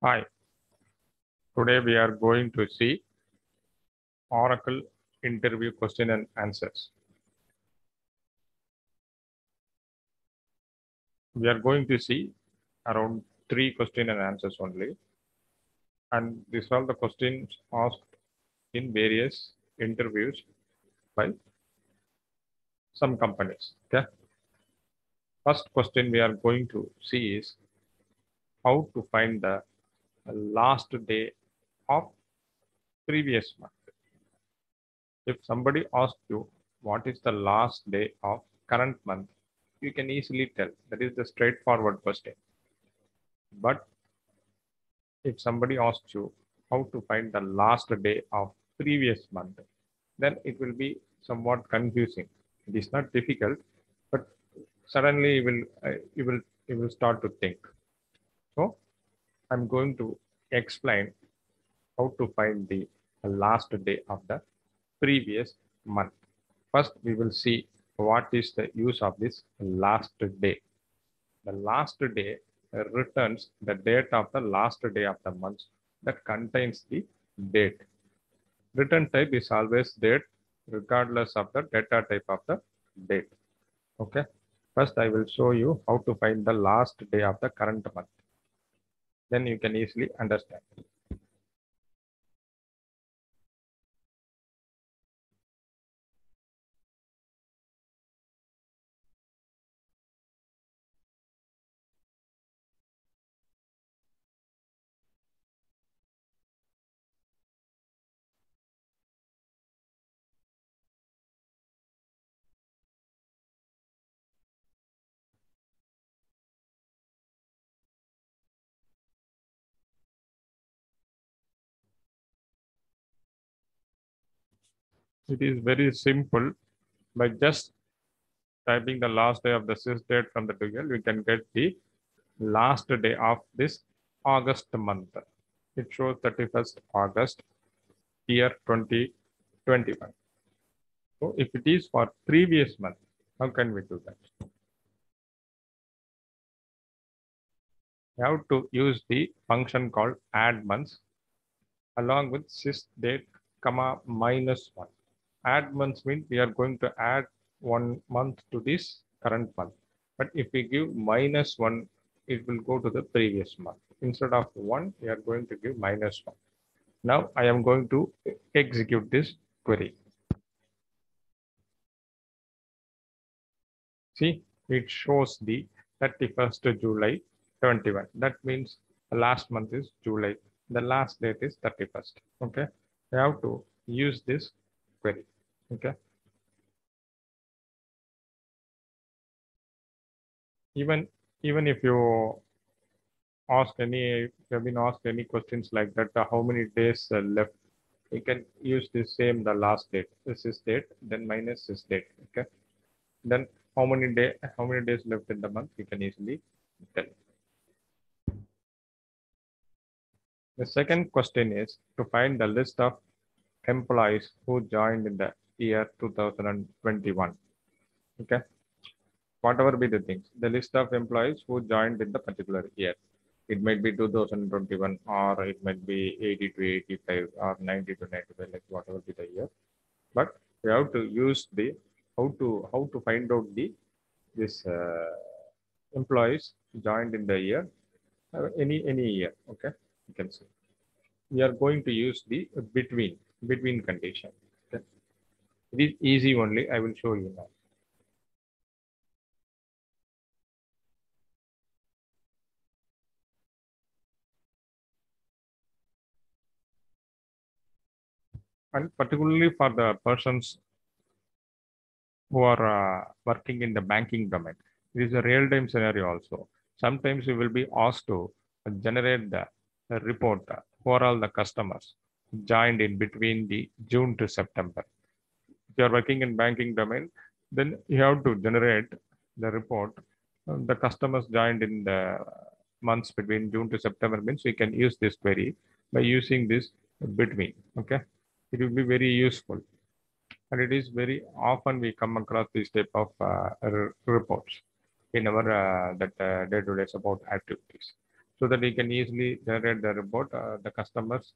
Hi, today we are going to see Oracle interview question and answers. We are going to see around 3 question and answers only. And these are the questions asked in various interviews by some companies. Okay. First question we are going to see is how to find the last day of previous month. If somebody asks you what is the last day of current month, you can easily tell. That is the straightforward question. But if somebody asks you how to find the last day of previous month, then it will be somewhat confusing. It is not difficult, but suddenly you will start to think. So I'm going to explain how to find the last day of the previous month. First, we will see what is the use of this last day. The last day returns the date of the last day of the month that contains the date. Return type is always date, regardless of the data type of the date. Okay. First, I will show you how to find the last day of the current month. Then you can easily understand. It is very simple. By just typing the last day of the sys date from the dual, you can get the last day of this August month. It shows 31st August, year 2021. So if it is for previous month, how can we do that? You have to use the function called add months along with sys date, comma, -1. Add months means we are going to add 1 month to this current month. But if we give -1, it will go to the previous month. Instead of 1, we are going to give -1. Now I am going to execute this query. See, it shows the 31st July 21. That means the last month is July. The last date is 31st. Okay. I have to use this query. Okay. Even if you ask have been asked any questions like that, how many days left, you can use the same the last date. This is date, then minus this date. Okay. Then how many days left in the month, you can easily tell. The second question is to find the list of employees who joined in the year 2021. Okay. Whatever be the things, the list of employees who joined in the particular year. It might be 2021, or it might be 80 to 85, or 90 to 95, like whatever be the year. But we have to use the how to find out the employees joined in the year, any year. Okay. You can see we are going to use the between condition. Okay. It is easy only. I will show you now. And particularly for the persons who are working in the banking domain, it is a real-time scenario also. Sometimes you will be asked to generate the report who are all the customers joined in between the June to September. If you are working in banking domain, then you have to generate the report. The customers joined in the months between June to September means we can use this query by using this between. Okay, it will be very useful, and it is very often we come across this type of reports in our day-to-day support activities. so that we can easily generate the report. The customers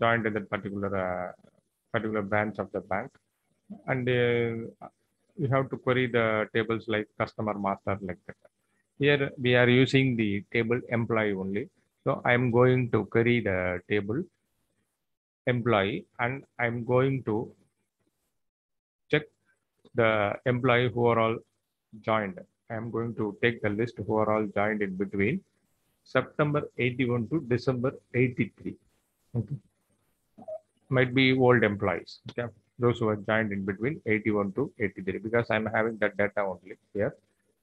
joined in that particular branch of the bank, and you have to query the tables like customer, master, like that. Here we are using the table employee only, so I am going to query the table employee, and I am going to check the employee who are all joined. I am going to take the list who are all joined in between September 81 to December 83. Okay. Might be old employees. Okay. Those who are joined in between 81 to 83, because I'm having that data only here.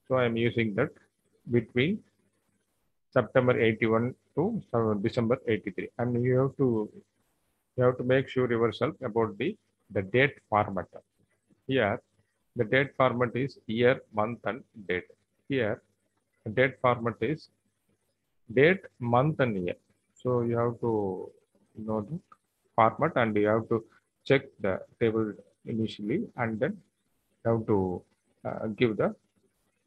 So I'm using that between September 81 to December 83. And you have to make sure yourself about the date format. Here, the date format is year, month, and date. Here, the date format is date, month, and year. So you have to know the format, and you have to check the table initially, and then you have to give the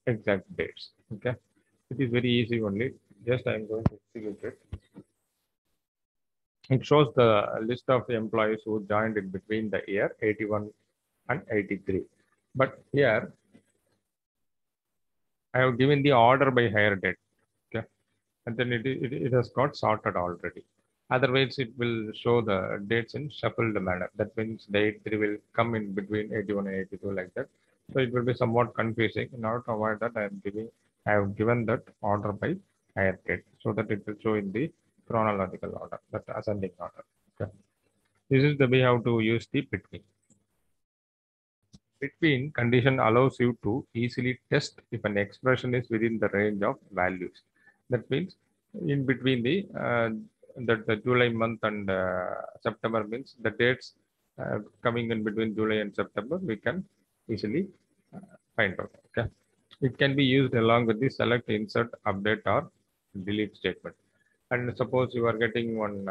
exact dates. Okay, it is very easy only. Just I am going to execute it. It shows the list of the employees who joined in between the year 81 and 83. But here I have given the order by higher date. Okay, and then it has got sorted already. Otherwise, it will show the dates in shuffled manner. That means the 83 will come in between 81 and 82 like that. So it will be somewhat confusing. In order to avoid that, I have given that order by higher date, so that it will show in the chronological order, that ascending order. Okay. This is the way how to use the between. Between condition allows you to easily test if an expression is within the range of values. That means in between the July month and September, means the dates coming in between July and September, we can easily find out. Okay. It can be used along with the select, insert, update, or delete statement. And suppose you are getting one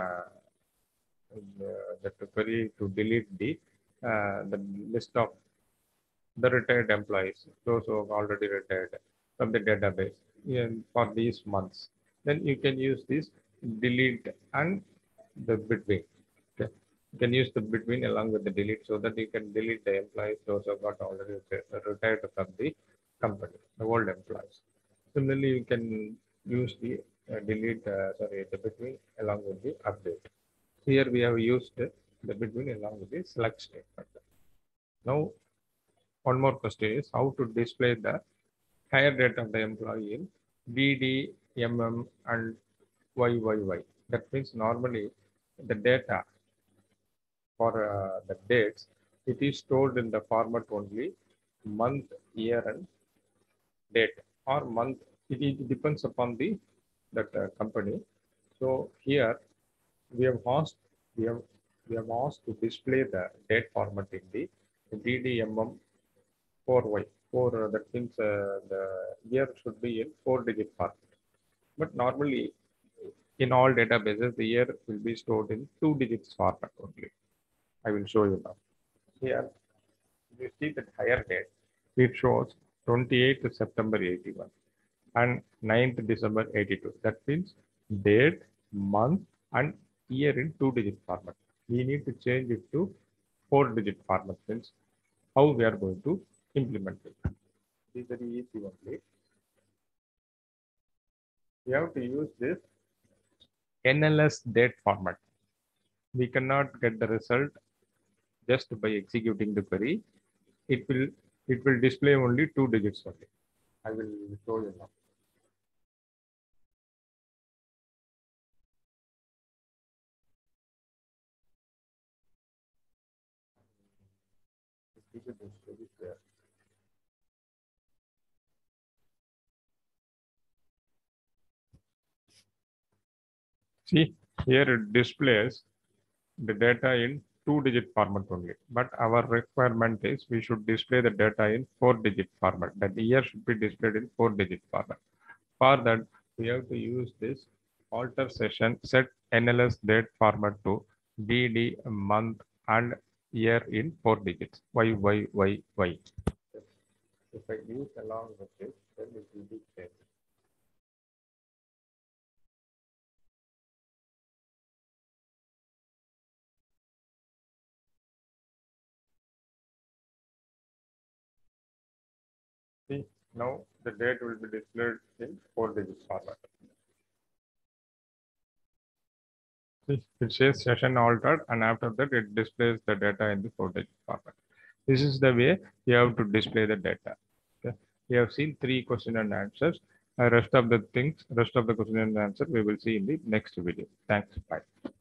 the query to delete the list of the retired employees, those who are already retired from the database for these months. Then you can use this delete and the between. Okay. You can use the between along with the delete, so that you can delete the employees those who got already retired from the company, the old employees. Similarly, you can use the the between along with the update. Here we have used the between along with the select statement. Now, one more question is how to display the higher date of the employee in DDMM and YYYY. That means normally the data for the dates, it is stored in the format only month, year, and date, or month. It depends upon that company. So here we have asked to display the date format in the DDMM 4Y. That means the year should be in 4-digit format. But normally, in all databases, the year will be stored in 2-digit format only. I will show you now. Here, you see that higher date. It shows 28th September 81 and 9th December 82. That means date, month, and year in 2-digit format. We need to change it to 4-digit format. Means how we are going to implement it. It is very easy only. We have to use this NLS date format. We cannot get the result just by executing the query. It will display only 2 digits only. I will show you now. See, here it displays the data in 2-digit format only, but our requirement is we should display the data in 4-digit format. That the year should be displayed in 4-digit format. For that, we have to use this alter session set NLS date format to DD month and year in 4 digits. YYYY. If I use along with it, then it will be changed. Now the date will be displayed in 4-digit format. It says session altered, and after that it displays the data in the 4-digit format. This is the way you have to display the data. Okay. You have seen 3 question and answers. Rest of the questions and answers we will see in the next video. Thanks. Bye.